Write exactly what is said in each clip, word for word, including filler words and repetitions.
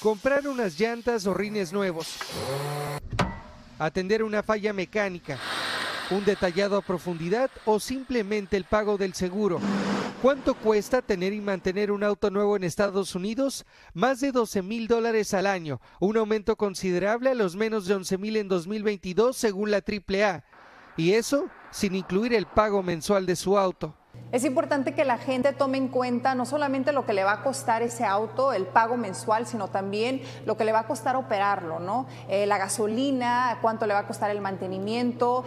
comprar unas llantas o rines nuevos, atender una falla mecánica, un detallado a profundidad o simplemente el pago del seguro. ¿Cuánto cuesta tener y mantener un auto nuevo en Estados Unidos? Más de doce mil dólares al año, un aumento considerable a los menos de once mil en dos mil veintidós según la triple A. Y eso sin incluir el pago mensual de su auto. Es importante que la gente tome en cuenta no solamente lo que le va a costar ese auto, el pago mensual, sino también lo que le va a costar operarlo, ¿no? Eh, la gasolina, cuánto le va a costar el mantenimiento.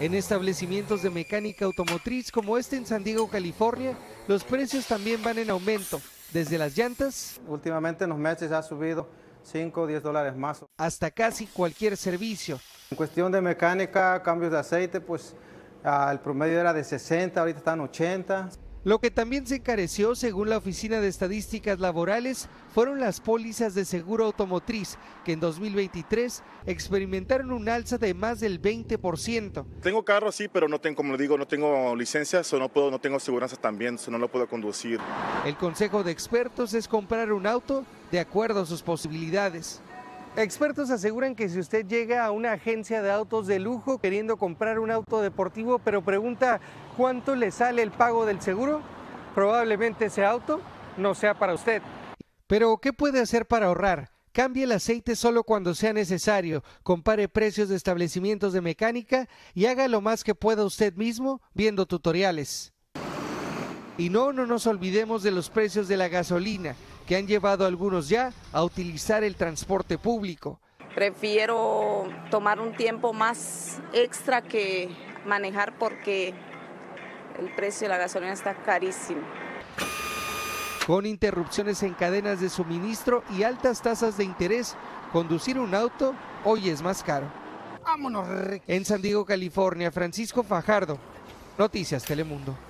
En establecimientos de mecánica automotriz como este en San Diego, California, los precios también van en aumento, desde las llantas. Últimamente en los meses ha subido cinco o diez dólares más. Hasta casi cualquier servicio. En cuestión de mecánica, cambios de aceite, pues... Ah, el promedio era de sesenta, ahorita están ochenta. Lo que también se encareció, según la Oficina de Estadísticas Laborales, fueron las pólizas de seguro automotriz, que en dos mil veintitrés experimentaron un alza de más del veinte por ciento. Tengo carro, sí, pero no tengo, como le digo, no tengo licencias o no puedo, no tengo aseguranza también, so no lo puedo conducir. El consejo de expertos es comprar un auto de acuerdo a sus posibilidades. Expertos aseguran que si usted llega a una agencia de autos de lujo queriendo comprar un auto deportivo, pero pregunta cuánto le sale el pago del seguro, probablemente ese auto no sea para usted. Pero, ¿qué puede hacer para ahorrar? Cambie el aceite solo cuando sea necesario, compare precios de establecimientos de mecánica y haga lo más que pueda usted mismo viendo tutoriales. Y no, no nos olvidemos de los precios de la gasolina, que han llevado a algunos ya a utilizar el transporte público. Prefiero tomar un tiempo más extra que manejar porque el precio de la gasolina está carísimo. Con interrupciones en cadenas de suministro y altas tasas de interés, conducir un auto hoy es más caro. Vámonos. En San Diego, California, Francisco Fajardo, Noticias Telemundo.